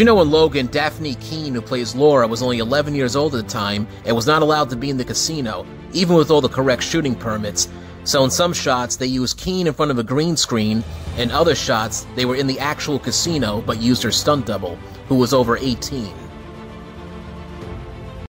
Do you know when Logan, Dafne Keen, who plays Laura, was only 11 years old at the time and was not allowed to be in the casino, even with all the correct shooting permits? So in some shots, they used Keen in front of a green screen, and other shots, they were in the actual casino but used her stunt double, who was over 18.